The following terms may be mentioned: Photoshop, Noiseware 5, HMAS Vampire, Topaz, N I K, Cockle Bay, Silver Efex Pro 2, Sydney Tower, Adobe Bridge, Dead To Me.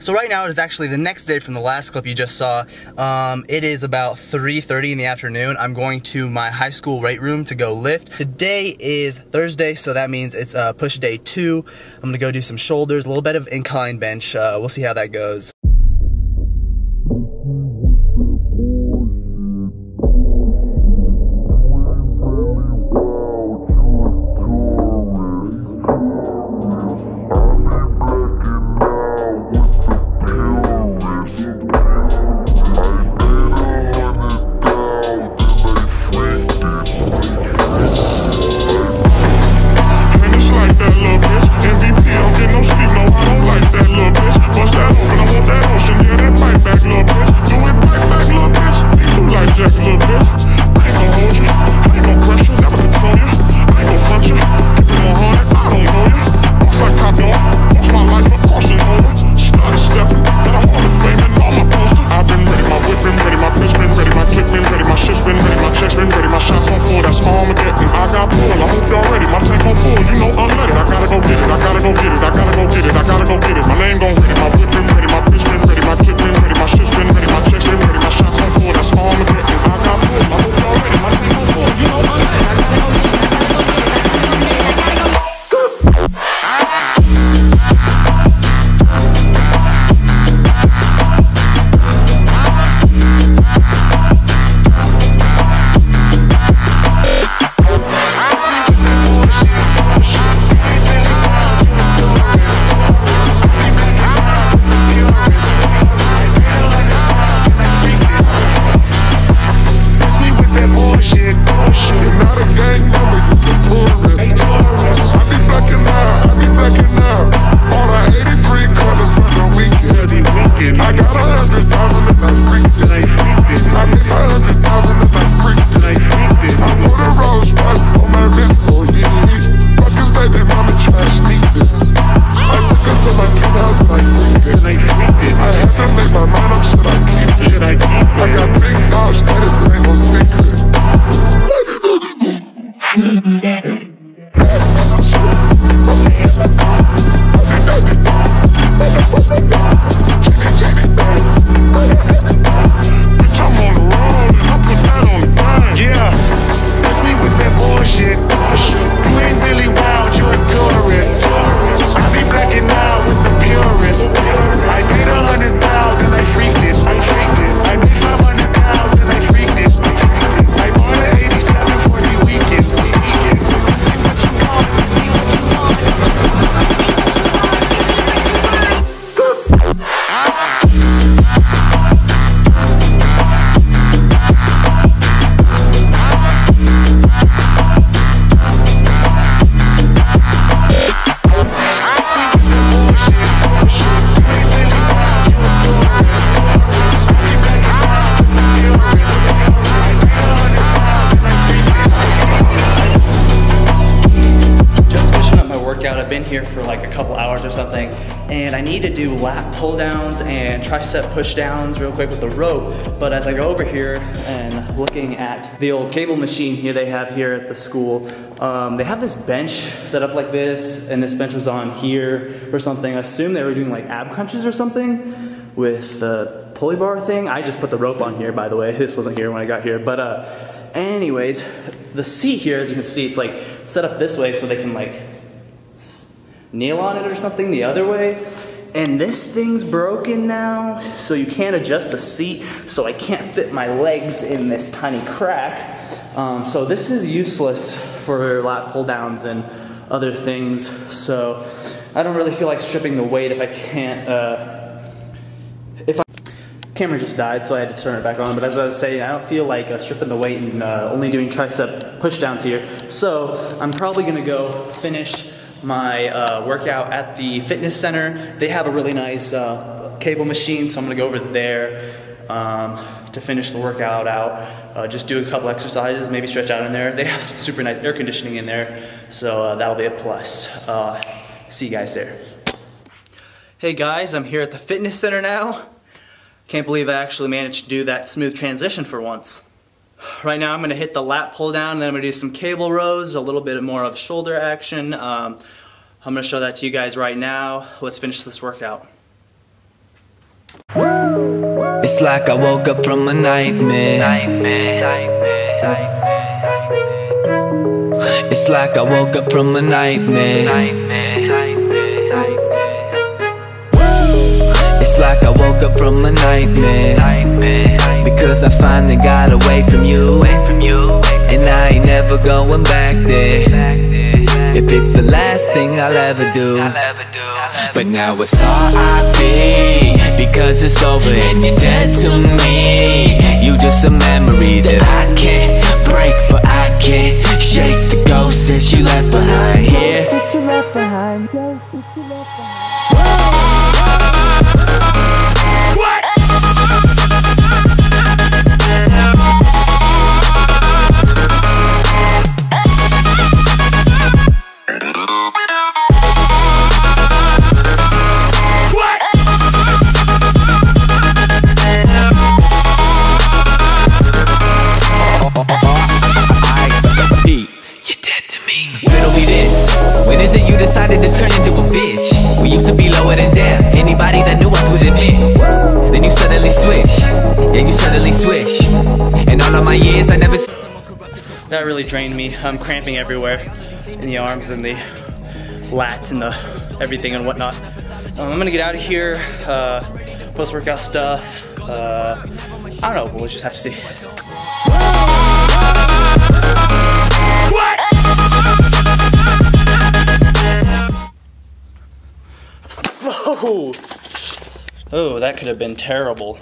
So right now it is actually the next day from the last clip you just saw. It is about 3:30 in the afternoon. I'm going to my high school weight room to go lift. Today is Thursday, so that means it's push day 2. I'm gonna go do some shoulders, a little bit of incline bench. We'll see how that goes. I've been here for like a couple hours or something, and I need to do lat pull downs and tricep push downs real quick with the rope. But as I go over here and looking at the old cable machine here they have here at the school, they have this bench set up like this, and this bench was on here or something. I assume they were doing like ab crunches or something with the pulley bar thing. I just put the rope on here, by the way. This wasn't here when I got here, but anyways, the seat here, as you can see, it's like set up this way so they can like kneel on it or something the other way. And this thing's broken now, so you can't adjust the seat, so I can't fit my legs in this tiny crack. So this is useless for lat pull downs and other things, so I don't really feel like stripping the weight if I can't, camera just died, so I had to turn it back on. But as I was saying, I don't feel like stripping the weight and only doing tricep push downs here, so I'm probably gonna go finish my workout at the fitness center. They have a really nice cable machine, so I'm gonna go over there to finish the workout out. Just do a couple exercises, maybe stretch out in there. They have some super nice air conditioning in there, so that'll be a plus. See you guys there. Hey guys, I'm here at the fitness center now. Can't believe I actually managed to do that smooth transition for once. Right now I'm going to hit the lat pull down, and then I'm going to do some cable rows, a little bit more of shoulder action. I'm going to show that to you guys right now. Let's finish this workout. It's like I woke up from a nightmare. It's like I woke up from a nightmare. It's like I woke up from a nightmare. Because I finally got away from you, and I ain't never going back there. If it's the last thing I'll ever do. But now it's R.I.P. because it's over and you're dead to me. You just a memory that I can't break, but I can't shake the ghost that you left behind here. When is it you decided to turn into a bitch? We used to be lower than down, anybody that knew us would admit. Then you suddenly switch, yeah, you suddenly switch. And all of my years I never... That really drained me. I'm cramping everywhere. In the arms and the lats and the everything and whatnot. I'm gonna get out of here, post-workout stuff, I don't know, but we'll just have to see. Oh, that could have been terrible.